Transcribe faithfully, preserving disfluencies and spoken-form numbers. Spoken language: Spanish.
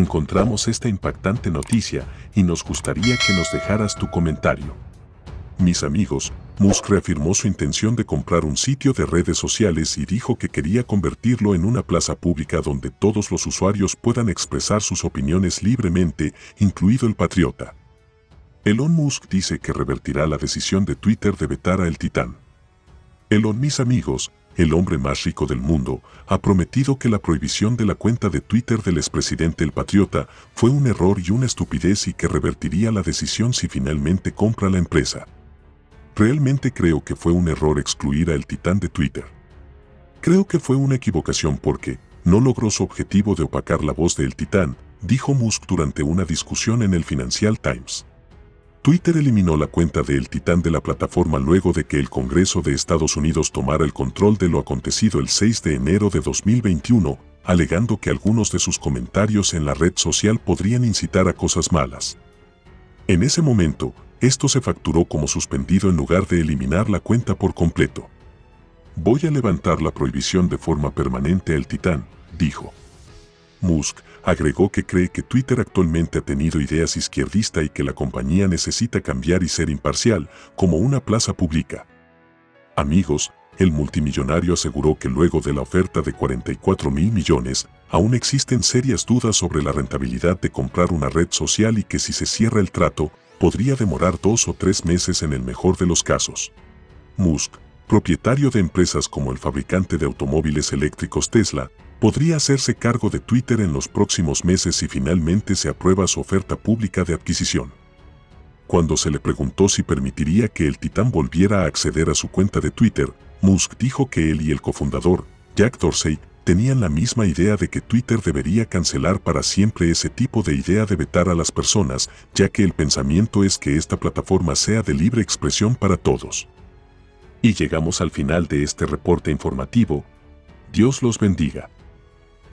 encontramos esta impactante noticia y nos gustaría que nos dejaras tu comentario. Mis amigos, Musk reafirmó su intención de comprar un sitio de redes sociales y dijo que quería convertirlo en una plaza pública donde todos los usuarios puedan expresar sus opiniones libremente, incluido el patriota. Elon Musk dice que revertirá la decisión de Twitter de vetar a el Titán. Elon, mis amigos, el hombre más rico del mundo, ha prometido que la prohibición de la cuenta de Twitter del expresidente el patriota fue un error y una estupidez y que revertiría la decisión si finalmente compra la empresa. Realmente creo que fue un error excluir a el Titán de Twitter. Creo que fue una equivocación porque no logró su objetivo de opacar la voz de el Titán, dijo Musk durante una discusión en el Financial Times. Twitter eliminó la cuenta de El Titán de la plataforma luego de que el Congreso de Estados Unidos tomara el control de lo acontecido el seis de enero de dos mil veintiuno, alegando que algunos de sus comentarios en la red social podrían incitar a cosas malas. En ese momento, esto se facturó como suspendido en lugar de eliminar la cuenta por completo. «Voy a levantar la prohibición de forma permanente a El Titán», dijo. Musk agregó que cree que Twitter actualmente ha tenido ideas izquierdistas y que la compañía necesita cambiar y ser imparcial, como una plaza pública. Amigos, el multimillonario aseguró que luego de la oferta de cuarenta y cuatro mil millones, aún existen serias dudas sobre la rentabilidad de comprar una red social y que si se cierra el trato, podría demorar dos o tres meses en el mejor de los casos. Musk, propietario de empresas como el fabricante de automóviles eléctricos Tesla, podría hacerse cargo de Twitter en los próximos meses si finalmente se aprueba su oferta pública de adquisición. Cuando se le preguntó si permitiría que el Titán volviera a acceder a su cuenta de Twitter, Musk dijo que él y el cofundador, Jack Dorsey, tenían la misma idea de que Twitter debería cancelar para siempre ese tipo de idea de vetar a las personas, ya que el pensamiento es que esta plataforma sea de libre expresión para todos. Y llegamos al final de este reporte informativo. Dios los bendiga.